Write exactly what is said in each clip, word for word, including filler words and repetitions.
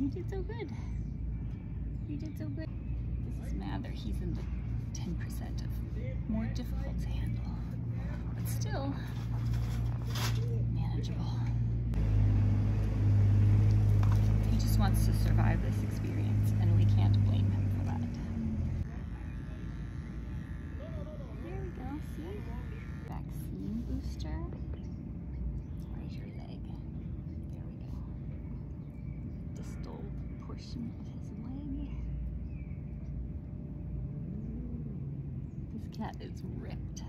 You did so good. You did so good. This is Mather. He's in the ten percent of more difficult to handle, but still manageable. He just wants to survive this experience, and we can't blame him for that. There we go, see? Vaccine booster. Right your leg. There we go. Distal portion of his leg. This cat is ripped.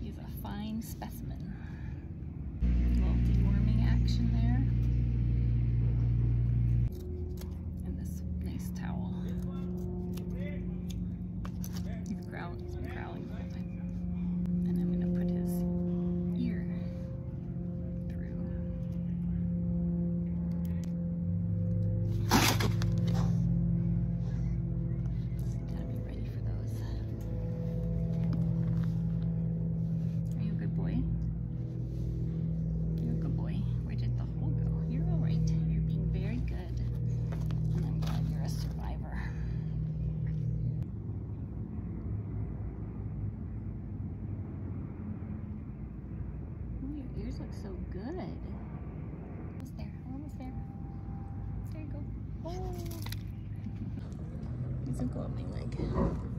He's a fine specimen. A little deworming action there. And this nice towel. He's growling, he's been growling the whole time. And I'm gonna put his ear through. So you gotta be ready for those. Are you a good boy? You're a good boy. Where did the hole go? You're all right. You're being very good. And I'm glad you're a survivor. Yours look so good. Almost there, almost there. There you go. Oh! Doesn't go up my leg.